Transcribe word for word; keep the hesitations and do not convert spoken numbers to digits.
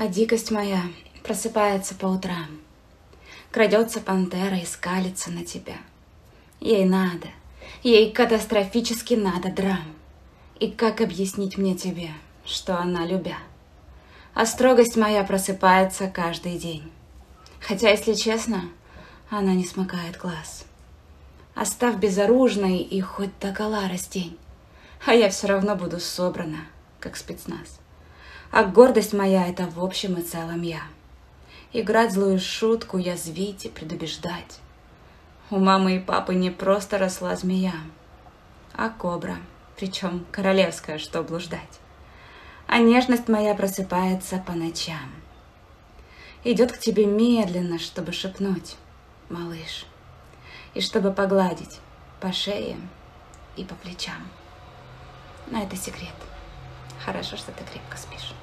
А дикость моя просыпается по утрам, крадется пантера и скалится на тебя. Ей надо, ей катастрофически надо драм. И как объяснить мне тебе, что она любя? А строгость моя просыпается каждый день. Хотя, если честно, она не смыкает глаз. Оставь безоружной и хоть до гола раздень, а я все равно буду собрана, как спецназ. А гордость моя — это в общем и целом я. Играть злую шутку, язвить и предубеждать. У мамы и папы не просто росла змея, а кобра, причем королевская, что блуждать. А нежность моя просыпается по ночам. Идет к тебе медленно, чтобы шепнуть, малыш, и чтобы погладить по шее и по плечам. Но это секрет. Хорошо, что ты крепко спишь.